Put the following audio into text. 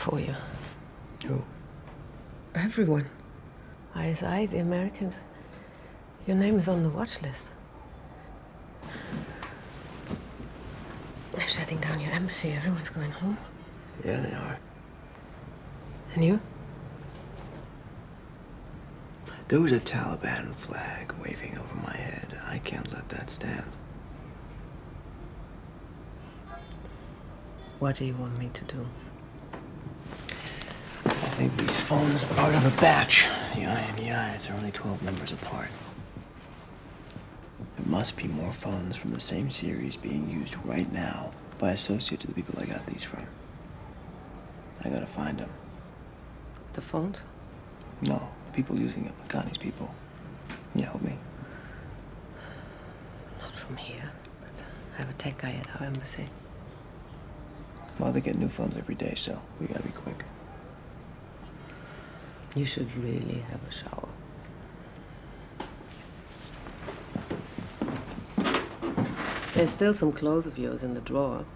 for you. Who? Everyone. ISI, the Americans. Your name is on the watch list. They're shutting down your embassy. Everyone's going home. Yeah, they are. And you? There was a Taliban flag waving over my head. I can't let that stand. What do you want me to do? I think these phones are part of a batch. The IMEIs are only 12 numbers apart. There must be more phones from the same series being used right now by associates of the people I got these from. I gotta find them. The phones? No, the people using them. Connie's people. Can you help me? Not from here, but I have a tech guy at our embassy. Well, they get new phones every day, so we gotta be quick. You should really have a shower. There's still some clothes of yours in the drawer.